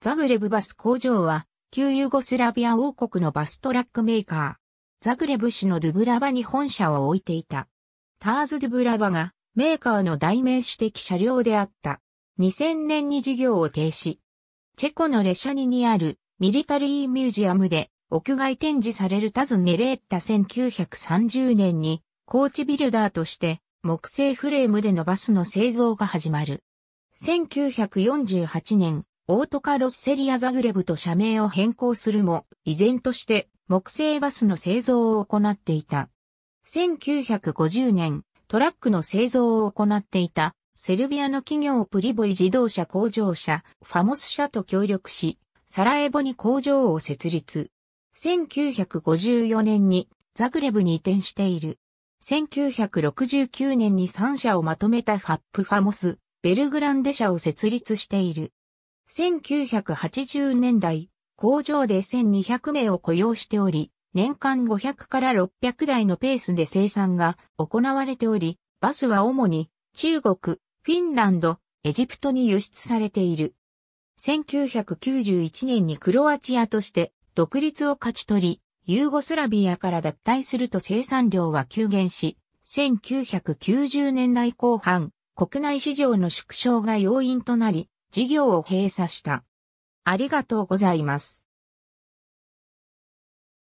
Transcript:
ザグレブバス工場は、旧ユーゴスラビア王国のバストラックメーカー、ザグレブ市のドゥブラバに本社を置いていた。ターズ・ドゥブラバが、メーカーの代名詞的車両であった。2000年に事業を停止。チェコのレシャニにある、ミリタリーミュージアムで、屋外展示されるタズ・ネレーッタ1930年に、コーチビルダーとして、木製フレームでのバスの製造が始まる。1948年、オートカロッセリアザグレブと社名を変更するも、依然として木製バスの製造を行っていた。1950年、トラックの製造を行っていた、セルビアの企業プリボイ自動車工場社、ファモス社と協力し、サラエボに工場を設立。1954年にザグレブに移転している。1969年に3社をまとめたファップファモス、ベルグランデ社を設立している。1980年代、工場で1200名を雇用しており、年間500から600台のペースで生産が行われており、バスは主に中国、フィンランド、エジプトに輸出されている。1991年にクロアチアとして独立を勝ち取り、ユーゴスラビアから脱退すると生産量は急減し、1990年代後半、国内市場の縮小が要因となり、事業を閉鎖した。ありがとうございます。